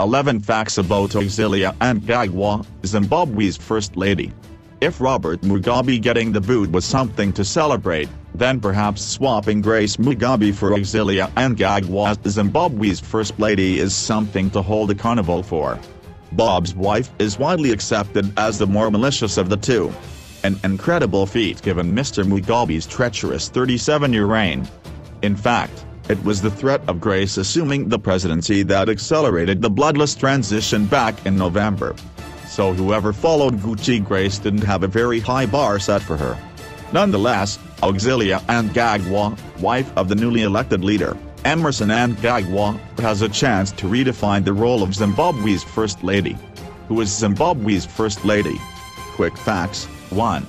11 Facts about Auxilia Mnangagwa, Zimbabwe's First Lady. If Robert Mugabe getting the boot was something to celebrate, then perhaps swapping Grace Mugabe for Auxilia Mnangagwa as Zimbabwe's First Lady is something to hold a carnival for. Bob's wife is widely accepted as the more malicious of the two. An incredible feat given Mr. Mugabe's treacherous 37-year reign. In fact, it was the threat of Grace assuming the presidency that accelerated the bloodless transition back in November. So whoever followed Gucci Grace didn't have a very high bar set for her. Nonetheless, Auxilia Mnangagwa, wife of the newly elected leader, Emmerson Mnangagwa, has a chance to redefine the role of Zimbabwe's First Lady. Who is Zimbabwe's First Lady? Quick facts. 1.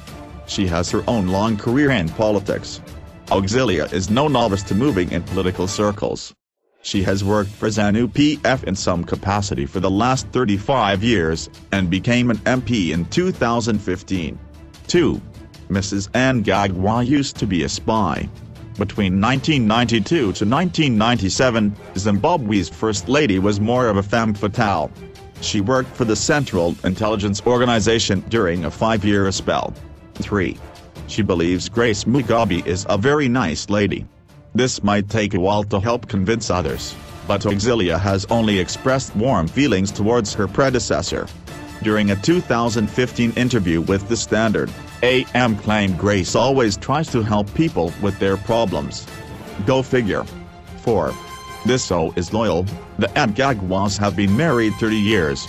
She has her own long career in politics. Auxilia is no novice to moving in political circles. She has worked for ZANU PF in some capacity for the last 35 years, and became an MP in 2015. 2. Mrs. Mnangagwa used to be a spy. Between 1992 to 1997, Zimbabwe's First Lady was more of a femme fatale. She worked for the Central Intelligence Organization during a 5-year spell. 3. She believes Grace Mugabe is a very nice lady. This might take a while to help convince others, but Auxilia has only expressed warm feelings towards her predecessor. During a 2015 interview with The Standard, AM claimed Grace always tries to help people with their problems. Go figure. 4. This so is loyal. The Mnangagwas have been married 30 years.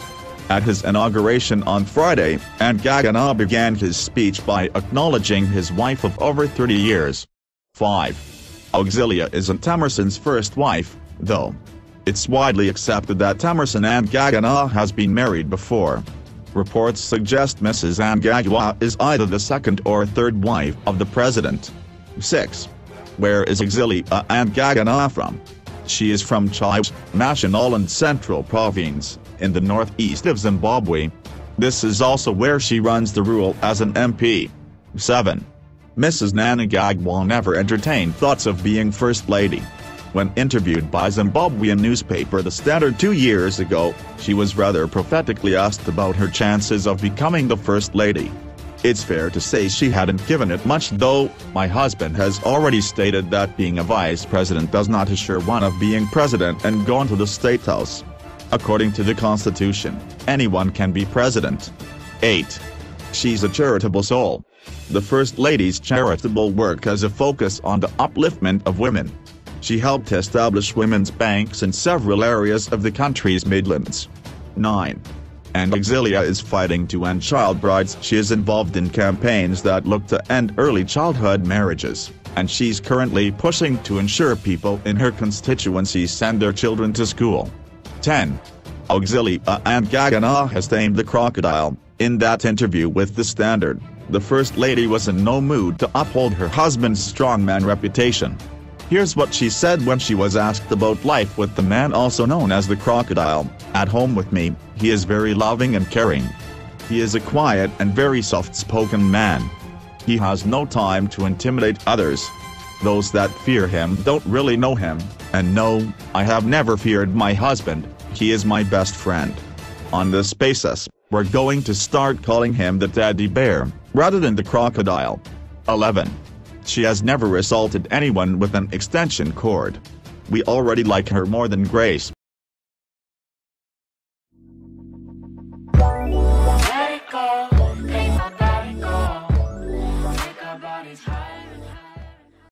At his inauguration on Friday, Mnangagwa began his speech by acknowledging his wife of over 30 years. 5. Auxilia isn't Emmerson's first wife, though. It's widely accepted that Emmerson Mnangagwa has been married before. Reports suggest Mrs. Mnangagwa is either the second or third wife of the president. 6. Where is Auxilia Mnangagwa from? She is from Chives, Mashonaland Central Province, in the northeast of Zimbabwe. This is also where she runs the rural as an MP. 7. Mrs. Mnangagwa never entertained thoughts of being First Lady. When interviewed by Zimbabwean newspaper The Standard 2 years ago, she was rather prophetically asked about her chances of becoming the First Lady. It's fair to say she hadn't given it much though. My husband has already stated that being a vice president does not assure one of being president and gone to the State House. According to the Constitution, anyone can be president. 8. She's a charitable soul. The First Lady's charitable work has a focus on the upliftment of women. She helped establish women's banks in several areas of the country's Midlands. 9. And Auxilia is fighting to end child brides. She is involved in campaigns that look to end early childhood marriages, and she's currently pushing to ensure people in her constituency send their children to school. 10. Auxilia Mnangagwa has tamed the crocodile. In that interview with The Standard, the First Lady was in no mood to uphold her husband's strongman reputation. Here's what she said when she was asked about life with the man also known as the crocodile. At home with me, he is very loving and caring. He is a quiet and very soft-spoken man. He has no time to intimidate others. Those that fear him don't really know him, and no, I have never feared my husband, he is my best friend. On this basis, we're going to start calling him the teddy bear, rather than the crocodile. 11. She has never assaulted anyone with an extension cord. We already like her more than Grace.